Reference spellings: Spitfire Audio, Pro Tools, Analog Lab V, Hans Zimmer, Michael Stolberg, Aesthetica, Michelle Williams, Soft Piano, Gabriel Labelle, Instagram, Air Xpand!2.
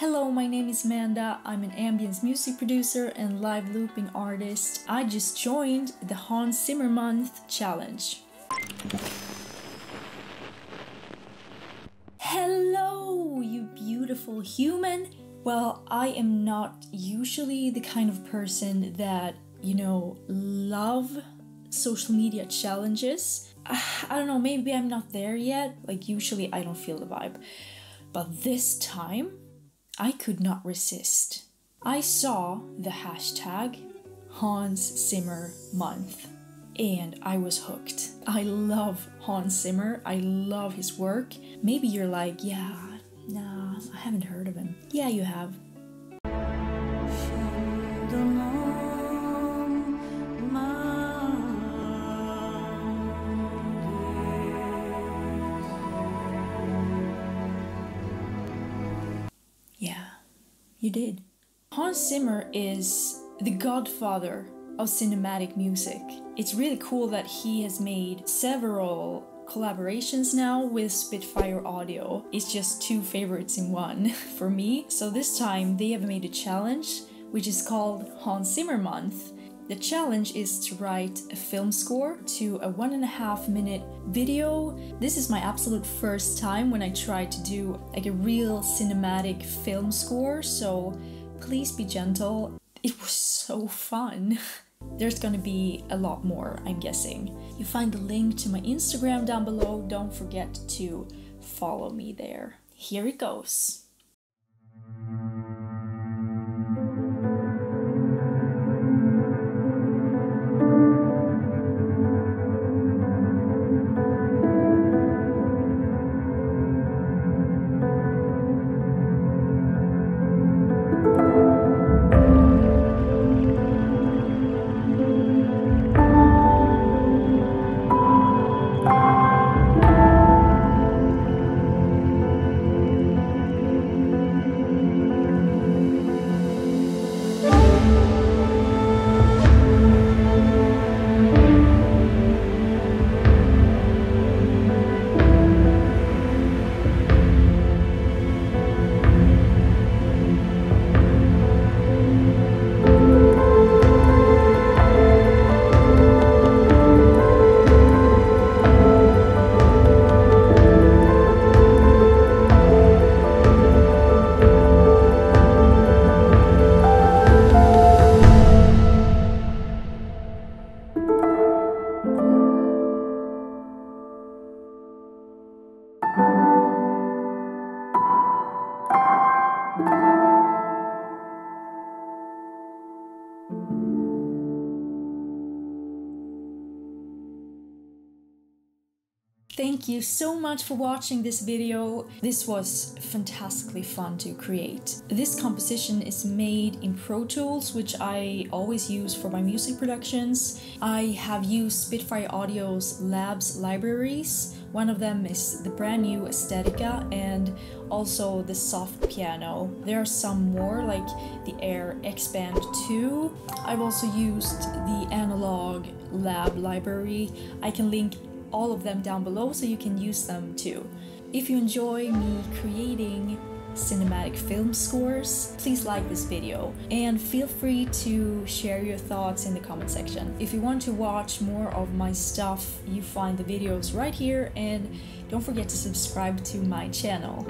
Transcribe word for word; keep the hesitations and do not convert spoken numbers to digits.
Hello, my name is Amanda. I'm an ambience music producer and live looping artist. I just joined the Hans Zimmer Month Challenge. Hello, you beautiful human! Well, I am not usually the kind of person that, you know, love social media challenges. I don't know, maybe I'm not there yet. Like, usually I don't feel the vibe. But this time, I could not resist. I saw the hashtag Hans Zimmer Month and I was hooked. I love Hans Zimmer, I love his work. Maybe you're like, yeah, nah, I haven't heard of him. Yeah, you have. You did. Hans Zimmer is the godfather of cinematic music. It's really cool that he has made several collaborations now with Spitfire Audio. It's just two favorites in one for me. So this time they have made a challenge which is called Hans Zimmer Month. The challenge is to write a film score to a one and a half minute video. This is my absolute first time when I try to do like a real cinematic film score, so please be gentle. It was so fun. There's gonna be a lot more, I'm guessing. You find the link to my Instagram down below. Don't forget to follow me there. Here it goes. Thank you so much for watching this video. This was fantastically fun to create. This composition is made in Pro Tools, which I always use for my music productions. I have used Spitfire Audio's Labs libraries. One of them is the brand new Aesthetica and also the Soft Piano. There are some more, like the Air Xpand two. I've also used the Analog Lab library. I can link all of them down below so you can use them too. If you enjoy me creating cinematic film scores, please like this video and feel free to share your thoughts in the comment section. If you want to watch more of my stuff, you find the videos right here and don't forget to subscribe to my channel.